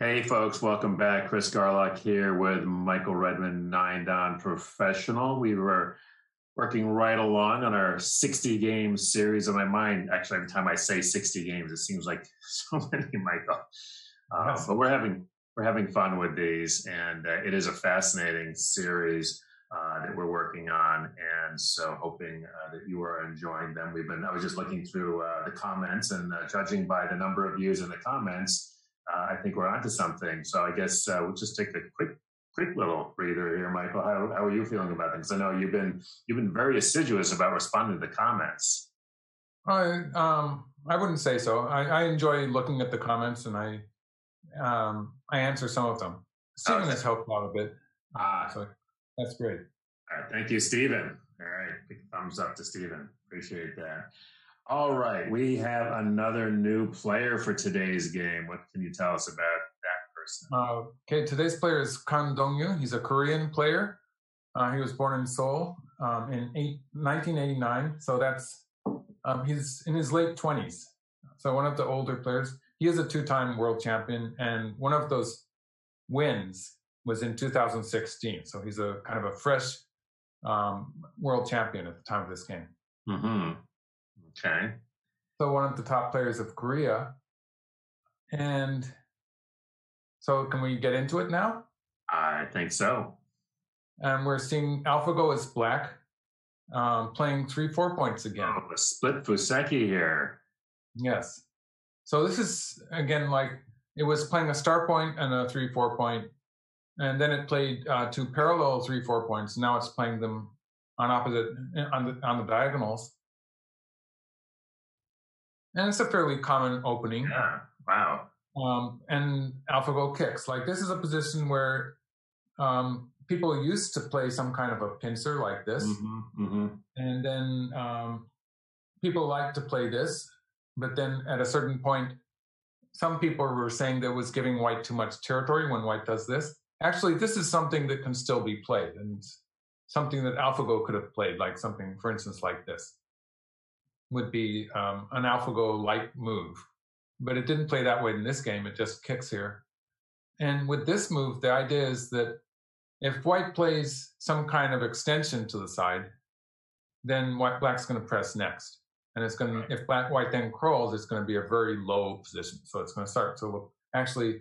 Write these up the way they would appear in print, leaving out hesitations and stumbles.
Hey folks, welcome back. Chris Garlock here with Michael Redmond, 9Don Professional. We were working right along on our 60-game series. In my mind, actually, every time I say 60 games, it seems like so many, Michael. But we're having fun with these, and it is a fascinating series that we're working on, and so hoping that you are enjoying them. I was just looking through the comments, and judging by the number of views in the comments, I think we're onto something. So I guess we'll just take a quick little breather here, Michael. How are you feeling about things? I know you've been very assiduous about responding to the comments. I wouldn't say so. I enjoy looking at the comments, and I answer some of them. Stephen has helped out a bit. So that's great. All right, thank you, Stephen. All right, big thumbs up to Stephen. Appreciate that. All right, we have another new player for today's game. What can you tell us about that person? Okay, today's player is Kang Dong-yoo. He's a Korean player. He was born in Seoul in 1989. So that's he's in his late 20s. So one of the older players. He is a two-time world champion, and one of those wins was in 2016. So he's a kind of a fresh world champion at the time of this game. Mm-hmm. Okay. So one of the top players of Korea. And so can we get into it now? I think so. And we're seeing AlphaGo is black, playing 3-4 points again. Oh, a split Fuseki here. Yes. So this is, again, like it was playing a star point and a 3-4 point. And then it played two parallel 3-4 points. Now it's playing them on the diagonals. And it's a fairly common opening. Yeah. Wow. And AlphaGo kicks. Like this is a position where people used to play some kind of a pincer like this, and then people like to play this. But then at a certain point, some people were saying that it was giving white too much territory when white does this. Actually, this is something that can still be played, and something that AlphaGo could have played, like something, for instance, like this. Would be an AlphaGo-like move. But it didn't play that way in this game. It just kicks here. And with this move, the idea is that if white plays some kind of extension to the side, then black's going to press next. And it's going to, if white then crawls, it's going to be a very low position. So it's going to start to look actually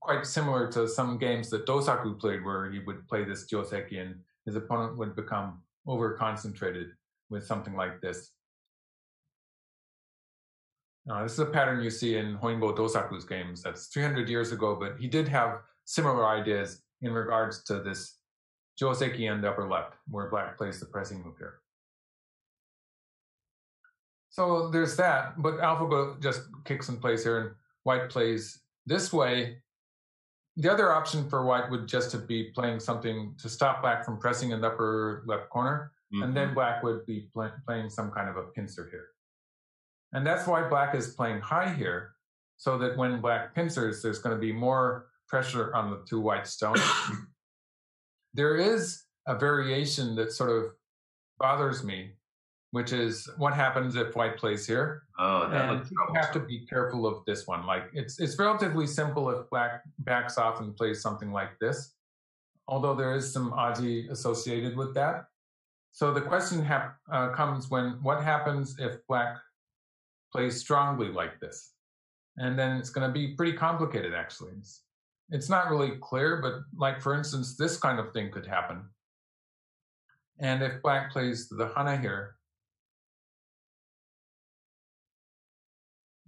quite similar to some games that Dosaku played, where he would play this Joseki and his opponent would become over-concentrated with something like this. This is a pattern you see in Honinbo Dosaku's games. That's 300 years ago, but he did have similar ideas in regards to this Joseki on the upper left, where black plays the pressing move here. So there's that, but AlphaGo just kicks in place here, and white plays this way. The other option for white would just to be playing something to stop black from pressing in the upper left corner, and then black would be playing some kind of a pincer here. And that's why black is playing high here, so that when black pincers, there's going to be more pressure on the two white stones. There is a variation that sort of bothers me, which is what happens if white plays here. Oh, that looks troublesome. You have to be careful of this one. Like it's relatively simple if black backs off and plays something like this, although there is some aji associated with that. So the question comes when what happens if black plays strongly like this. And then it's going to be pretty complicated, actually. It's not really clear, but like, for instance, this kind of thing could happen. And if black plays the hana here,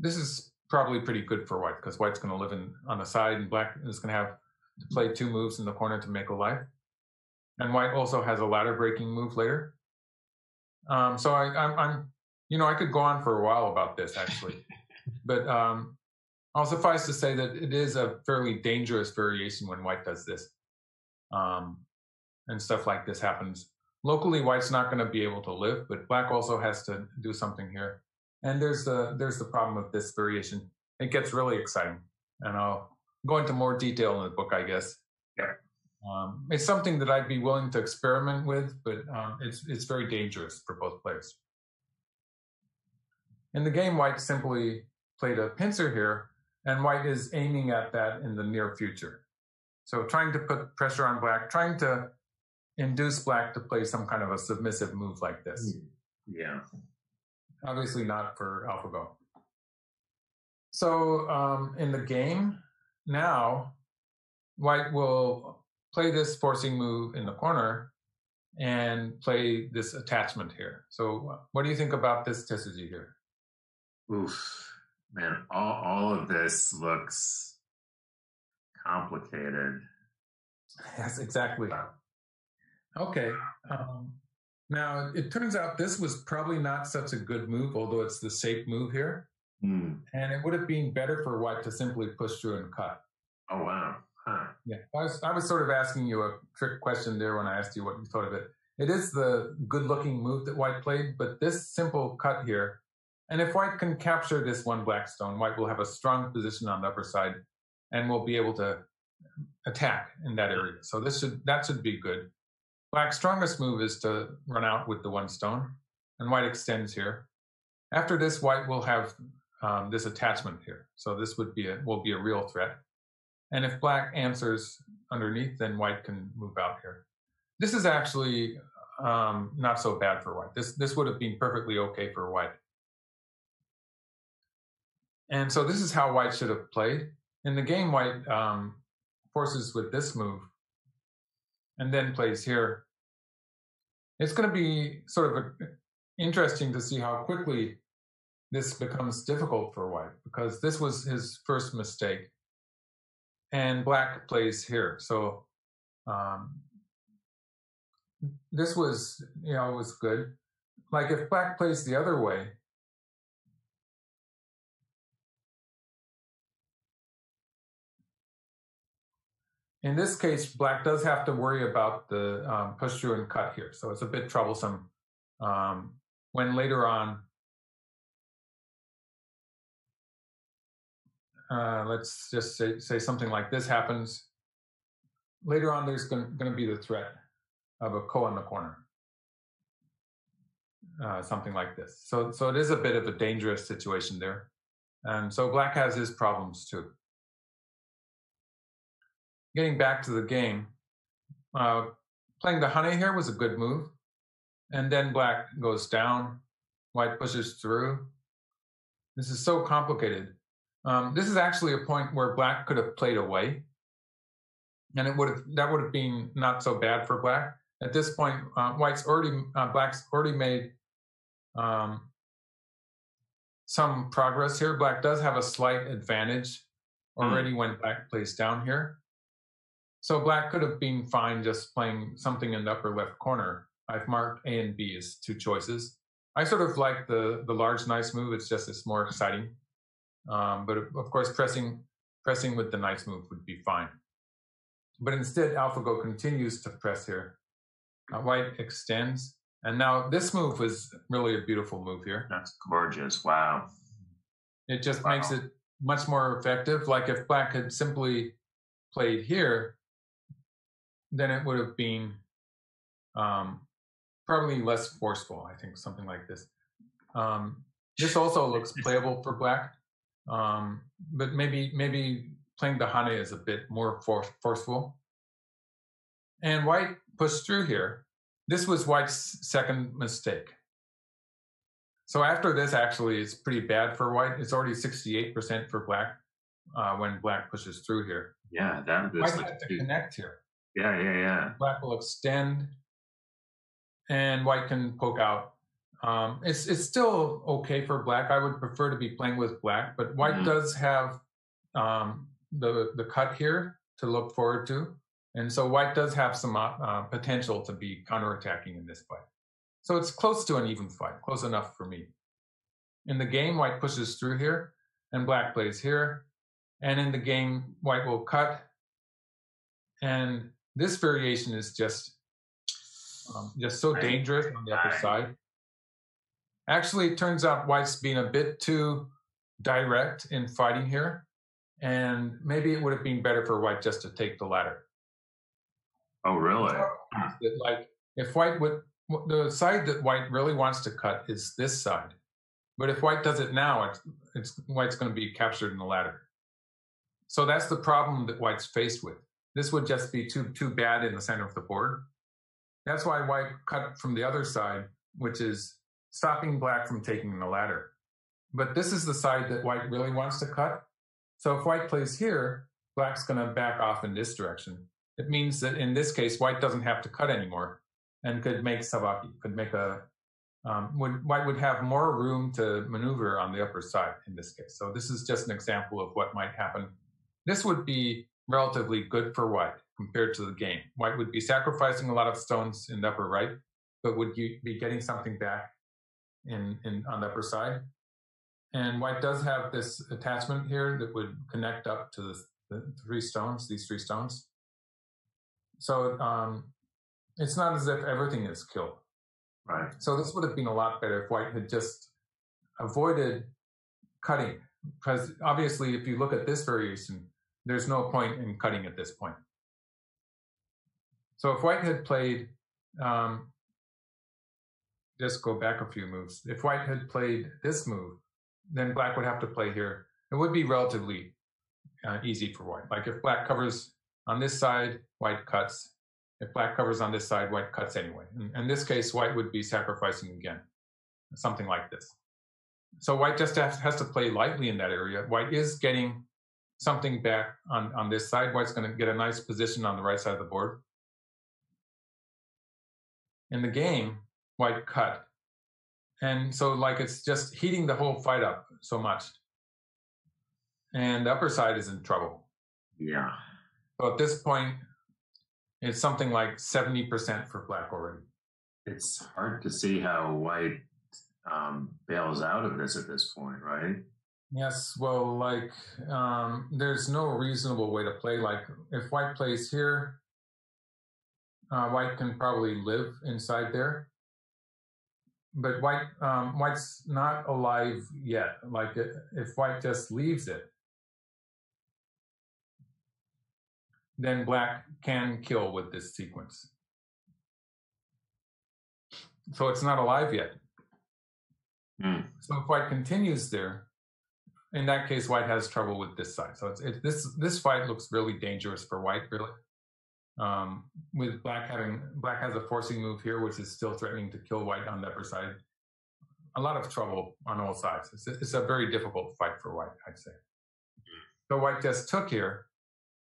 this is probably pretty good for white, because white's going to live on the side, and black is going to have to play two moves in the corner to make a life. And white also has a ladder breaking move later. So I'm you know, I could go on for a while about this, actually. But I'll suffice to say that it is a fairly dangerous variation when white does this. And stuff like this happens. Locally, white's not going to be able to live, but black also has to do something here. And there's the problem of this variation. It gets really exciting. And I'll go into more detail in the book, I guess. Yeah. It's something that I'd be willing to experiment with, but it's very dangerous for both players. In the game, white simply played a pincer here, And white is aiming at that in the near future. So trying to put pressure on black, trying to induce black to play some kind of a submissive move like this. Yeah. Obviously not for AlphaGo. So in the game now, white will play this forcing move in the corner and play this attachment here. So what do you think about this strategy here? Oof. Man, all of this looks complicated. Yes, exactly. Okay. Now, it turns out this was probably not such a good move, although it's the safe move here. Mm. And it would have been better for white to simply push through and cut. Oh, wow. Huh. Yeah, I was sort of asking you a trick question there when I asked you what you thought of it. It is the good-looking move that white played, but this simple cut here, and if white can capture this one black stone, white will have a strong position on the upper side and will be able to attack in that area. So that should be good. Black's strongest move is to run out with the one stone, and white extends here. After this, white will have this attachment here. So this will be a real threat. And if black answers underneath, then white can move out here. This is actually not so bad for white. This would have been perfectly okay for white. And so this is how white should have played. In the game, white forces with this move and then plays here. It's going to be sort of interesting to see how quickly this becomes difficult for white, because this was his first mistake. And black plays here. So this was, it was good. Like if black plays the other way, in this case, black does have to worry about the push through and cut here. So it's a bit troublesome when later on, let's just say something like this happens. Later on, there's going to be the threat of a ko in the corner, something like this. So it is a bit of a dangerous situation there. And so black has his problems too. Getting back to the game, playing the honey here was a good move. And then black goes down, white pushes through. This is so complicated. This is actually a point where black could have played away. And that would have been not so bad for black. At this point, black's already made some progress here. Black does have a slight advantage already when black plays down here. So black could have been fine just playing something in the upper left corner. I've marked A and B as two choices. I sort of like the large nice move. It's just it's more exciting. But of course, pressing with the nice move would be fine. But instead, AlphaGo continues to press here. White extends. And now this move was really a beautiful move here. That's gorgeous. Wow. It just makes it much more effective. Like if black had simply played here, then it would have been probably less forceful, I think, something like this. This also looks playable for black, but maybe playing the hane is a bit more forceful. And white pushed through here. This was white's second mistake. So after this, actually, it's pretty bad for white. It's already 68% for black when black pushes through here. Yeah, that was white has to connect here. Yeah. Black will extend, and white can poke out. It's still okay for black. I would prefer to be playing with black, but white does have the cut here to look forward to, and so white does have some potential to be counterattacking in this fight. So it's close to an even fight, close enough for me. In the game, white pushes through here, and black plays here, and in the game, white will cut, and this variation is just so dangerous on the other side. Actually, it turns out white's been a bit too direct in fighting here, and maybe it would have been better for white just to take the ladder. Oh, really? Like, if white would, the side that white really wants to cut is this side, but if white does it now, it's white's going to be captured in the ladder. So that's the problem that White's faced with. This would just be too bad in the center of the board. That's why White cut from the other side, which is stopping Black from taking the ladder. But this is the side that White really wants to cut. So if White plays here, Black's going to back off in this direction. It means that in this case, White doesn't have to cut anymore and could make sabaki, could make a... White would have more room to maneuver on the upper side in this case. So this is just an example of what might happen. This would be relatively good for White compared to the game. White would be sacrificing a lot of stones in the upper right, but would be getting something back in on the upper side. And White does have this attachment here that would connect up to the three stones, these three stones. So it's not as if everything is killed. Right. So this would have been a lot better if White had just avoided cutting, because obviously if you look at this variation, there's no point in cutting at this point. So if White had played, just go back a few moves. If White had played this move, then Black would have to play here. It would be relatively easy for White. Like if Black covers on this side, White cuts. If Black covers on this side, White cuts anyway. In this case, White would be sacrificing again, something like this. So White just has to play lightly in that area. White is getting something back on this side. White's going to get a nice position on the right side of the board. In the game, White cut. And so like it's just heating the whole fight up so much. And the upper side is in trouble. Yeah. So at this point, it's something like 70% for Black already. It's hard to see how White bails out of this at this point, right? Yes, well, like, there's no reasonable way to play. Like, if White plays here, White can probably live inside there. But White, White's not alive yet. Like, if White just leaves it, then Black can kill with this sequence. So it's not alive yet. Mm. So if White continues there, in that case, White has trouble with this side. So this fight looks really dangerous for White, really. With Black has a forcing move here, which is still threatening to kill White on the upper side. A lot of trouble on all sides. It's a very difficult fight for White, I'd say. So White just took here.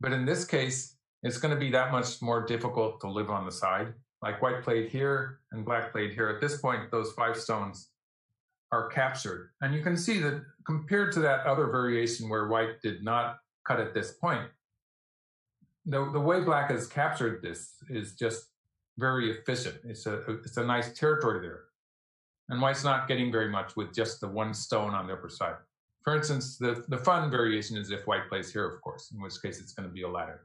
But in this case, it's going to be that much more difficult to live on the side. Like White played here and Black played here. At this point, those five stones are captured. And you can see that compared to that other variation where White did not cut at this point, the way Black has captured this is just very efficient. It's a nice territory there. And White's not getting very much with just the one stone on the upper side. For instance, the fun variation is if White plays here, of course, in which case it's going to be a ladder.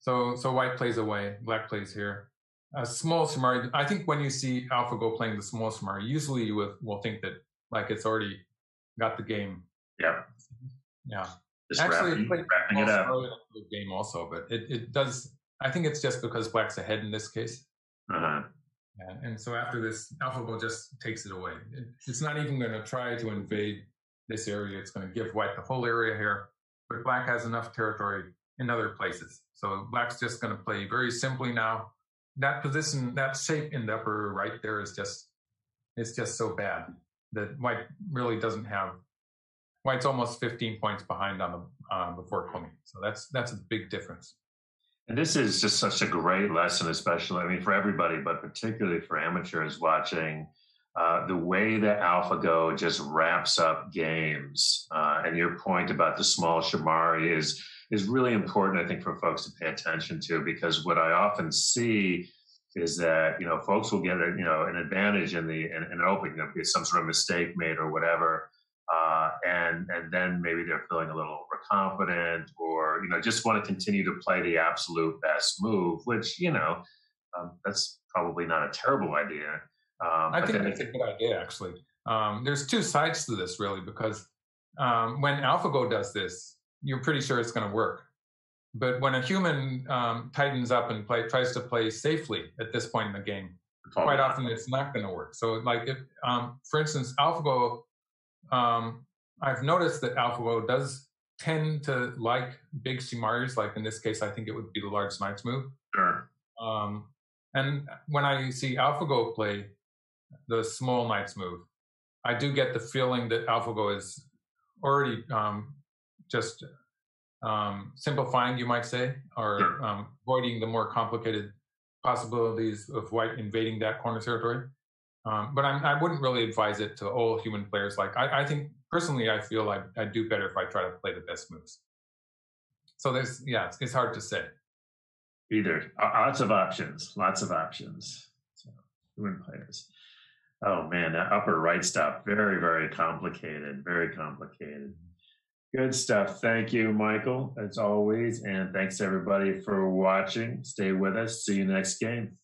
So White plays away, Black plays here. A small shamari, I think when you see AlphaGo playing the small shamari, usually you will think that like it's already got the game. Yeah. Yeah. Just actually, wrapping it up. The game also, but it does, I think it's just because Black's ahead in this case. Uh-huh. Yeah, and so after this, AlphaGo just takes it away. It's not even going to try to invade this area. It's going to give White the whole area here. But Black has enough territory in other places. So Black's just going to play very simply now. That position, that shape in the upper right there is just, it's just so bad that White really doesn't have, White's almost 15 points behind on the before coming. So that's a big difference. And this is just such a great lesson, especially, I mean, for everybody, but particularly for amateurs watching, the way that AlphaGo just wraps up games. And your point about the small shamari is really important, I think, for folks to pay attention to, because what I often see is that, you know, folks will get, you know, an advantage in an opening, there'll be some sort of mistake made or whatever. And then maybe they're feeling a little overconfident, or you know, just want to continue to play the absolute best move, which you know, that's probably not a terrible idea. I think it's a good idea actually. There's two sides to this really, because when AlphaGo does this, you're pretty sure it's going to work. But when a human tightens up and tries to play safely at this point in the game, quite often it's not going to work. So, like, if, for instance, AlphaGo. I've noticed that AlphaWo does tend to like big Sumarios. Like in this case, I think it would be the large knights move. Sure. And when I see AlphaGo play the small knights move, I do get the feeling that AlphaGo is already simplifying, you might say, or sure. Avoiding the more complicated possibilities of white invading that corner territory. But I wouldn't really advise it to all human players. Like I think personally, I feel like I do better if I try to play the best moves. So there's, yeah, it's hard to say. Either lots of options. So, human players. Oh man, that upper right stop, very, very complicated, very complicated. Good stuff. Thank you, Michael, as always, and thanks everybody for watching. Stay with us. See you next game.